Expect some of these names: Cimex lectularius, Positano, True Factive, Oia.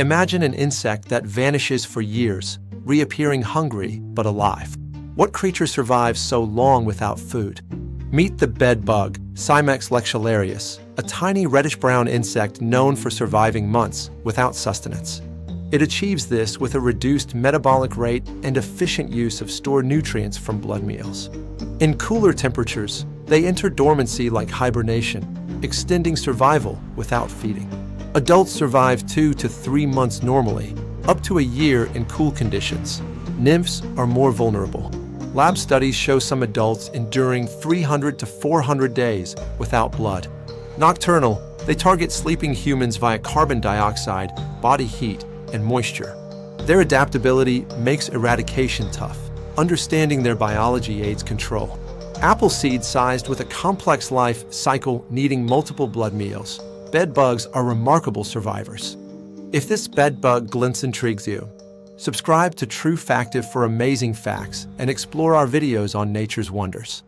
Imagine an insect that vanishes for years, reappearing hungry but alive. What creature survives so long without food? Meet the bed bug, Cimex lectularius, a tiny reddish-brown insect known for surviving months without sustenance. It achieves this with a reduced metabolic rate and efficient use of stored nutrients from blood meals. In cooler temperatures, they enter dormancy like hibernation, extending survival without feeding. Adults survive 2 to 3 months normally, up to a year in cool conditions. Nymphs are more vulnerable. Lab studies show some adults enduring 300 to 400 days without blood. Nocturnal, they target sleeping humans via carbon dioxide, body heat, and moisture. Their adaptability makes eradication tough. Understanding their biology aids control. Appleseed sized with a complex life cycle needing multiple blood meals, bed bugs are remarkable survivors. If this bed bug glimpse intrigues you, subscribe to True Factive for amazing facts and explore our videos on nature's wonders.